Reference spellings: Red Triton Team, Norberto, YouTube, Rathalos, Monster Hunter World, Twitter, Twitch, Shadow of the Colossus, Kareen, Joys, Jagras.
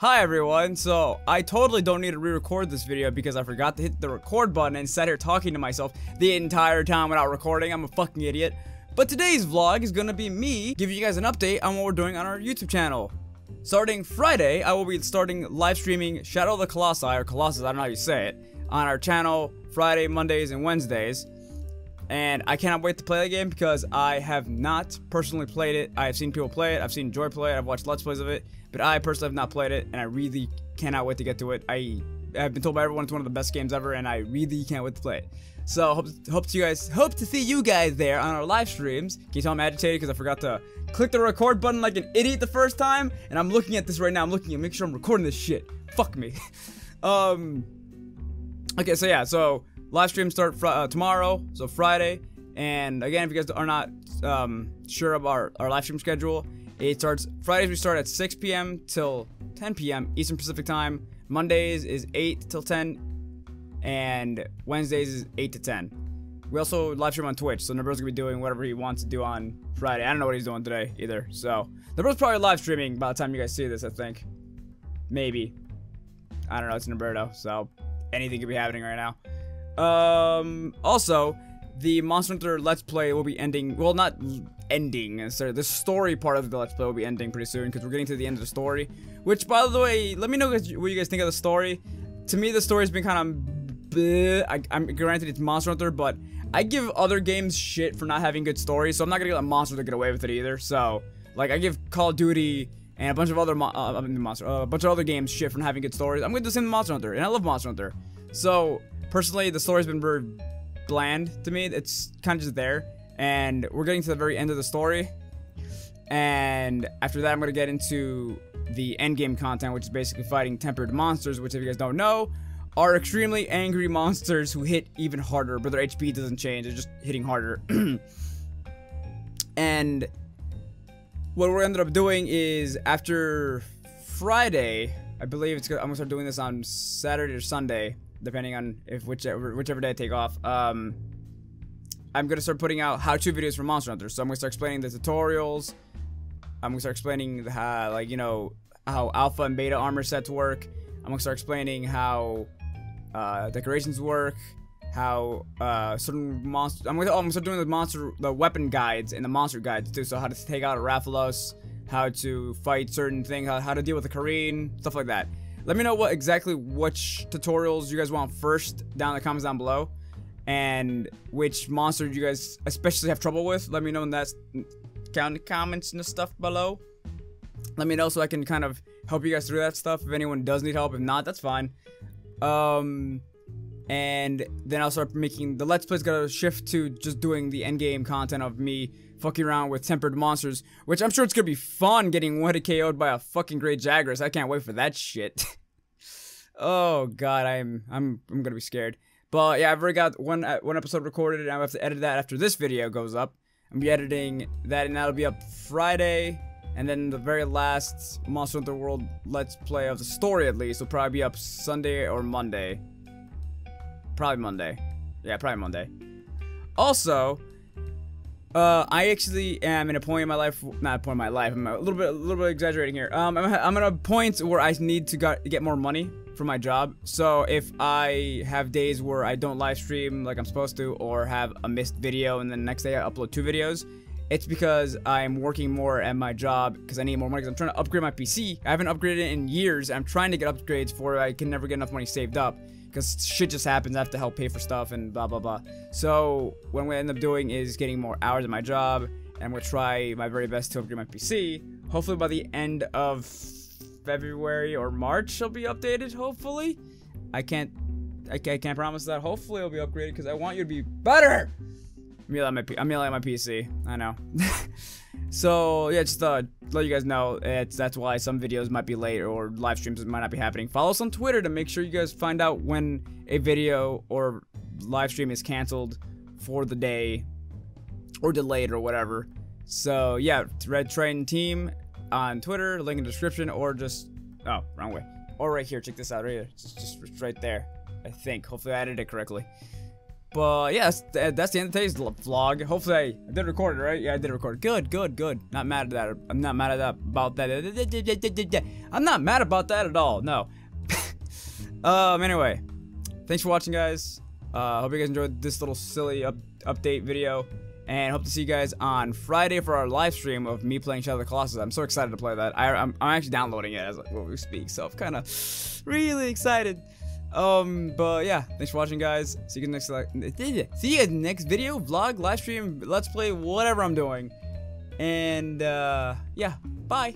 Hi everyone, so I totally don't need to re-record this video because I forgot to hit the record button and sat here talking to myself the entire time without recording. I'm a fucking idiot. But today's vlog is gonna be me giving you guys an update on what we're doing on our YouTube channel. Starting Friday, I will be starting live streaming Shadow of the Colossi, or Colossus, I don't know how you say it, on our channel Friday, Mondays, and Wednesdays. And I cannot wait to play the game because I have not personally played it. I have seen people play it, I've seen Joy play it, I've watched Let's Plays of it, but I personally have not played it, and I really cannot wait to get to it. I have been told by everyone it's one of the best games ever, and I really can't wait to play it. So hope to see you guys there on our live streams. Can you tell I'm agitated because I forgot to click the record button like an idiot the first time? And I'm looking at this right now, I'm looking at make sure I'm recording this shit. Fuck me. Okay, so yeah, so live streams start tomorrow, so Friday, and again, if you guys are not sure of our live stream schedule, it starts Fridays. We start at 6 p.m. till 10 p.m. Eastern Pacific time. Mondays is 8 till 10, and Wednesdays is 8 to 10. We also live stream on Twitch, so Norberto's gonna be doing whatever he wants to do on Friday. I don't know what he's doing today either, so Norberto's probably live streaming by the time you guys see this, I think. Maybe. I don't know. It's Norberto, so anything could be happening right now. Also, the Monster Hunter Let's Play will be ending, well, not ending, sorry, the story part of the Let's Play will be ending pretty soon, because we're getting to the end of the story, which, by the way, let me know what you guys think of the story. To me, the story's been kind of bleh. I'm granted it's Monster Hunter, but I give other games shit for not having good stories, so I'm not gonna let Monster Hunter get away with it either, so, like, I give Call of Duty and a bunch of other, other games shit for not having good stories. I'm gonna do the same with Monster Hunter, and I love Monster Hunter, so personally, the story's been very bland to me. It's kind of just there. And we're getting to the very end of the story. And after that, I'm going to get into the endgame content, which is basically fighting tempered monsters, which, if you guys don't know, are extremely angry monsters who hit even harder, but their HP doesn't change. They're just hitting harder. And what we ended up doing is, after Friday, I believe it's I'm going to start doing this on Saturday or Sunday, depending on if whichever day I take off. I'm gonna start putting out how-to videos for Monster Hunter, so I'm gonna start explaining the tutorials. I'm gonna start explaining like, you know, how alpha and beta armor sets work. I'm gonna start explaining how decorations work, how certain monsters. I'm gonna start doing the weapon guides and the monster guides too. So how to take out a Rathalos, how to fight certain things, how to deal with a Kareen, stuff like that. Let me know exactly which tutorials you guys want first down in the comments down below, and which monster you guys especially have trouble with. Let me know in that down in the comments and the stuff below. Let me know so I can kind of help you guys through that stuff. If anyone does need help, if not, that's fine. And then I'll start making the Let's Plays. Gotta shift to just doing the end game content of me fucking around with tempered monsters, which I'm sure it's gonna be fun getting one-hit KO'd by a fucking great Jagras. I can't wait for that shit. Oh god, I'm gonna be scared. But yeah, I've already got one episode recorded, and I have to edit that after this video goes up. I'm be editing that, and that'll be up Friday, and then the very last Monster Hunter World Let's Play of the story, at least, will probably be up Sunday or Monday. Probably Monday. Yeah, probably Monday. Also, I actually am in a point in my life, not a point in my life, I'm a little bit exaggerating here. I'm at a point where I need to get more money for my job. So if I have days where I don't live stream like I'm supposed to, or have a missed video and then the next day I upload 2 videos, it's because I'm working more at my job because I need more money, because I'm trying to upgrade my PC. I haven't upgraded it in years. I'm trying to get upgrades for it. I can never get enough money saved up, because shit just happens. I have to help pay for stuff and blah blah blah. So what I'm gonna end up doing is getting more hours at my job, and I'm gonna try my very best to upgrade my PC. Hopefully by the end of February or March I'll be updated. Hopefully, I can't promise that. Hopefully I'll be upgraded, because I want you to be better. I'm yelling at my PC. I know. So yeah, just let you guys know that's why some videos might be late, or live streams might not be happening. Follow us on Twitter to make sure you guys find out when a video or live stream is canceled for the day, or delayed, or whatever. So yeah, Red Triton Team on Twitter, link in the description, or just, oh, wrong way, or right here, check this out right here, it's just right there, I think, hopefully I added it correctly. But yeah, that's the end of today's vlog. Hopefully I did record it, right? Yeah, I did record it. Good, good, good. Not mad at that. I'm not mad at that about that. I'm not mad about that at all. No. Anyway, thanks for watching, guys. Hope you guys enjoyed this little silly update video, and hope to see you guys on Friday for our live stream of me playing Shadow of the Colossus. I'm so excited to play that. I'm actually downloading it as well, we speak, so I'm kind of really excited. But yeah, thanks for watching, guys. See you guys next video, vlog, live stream, let's play, whatever I'm doing. And yeah, bye.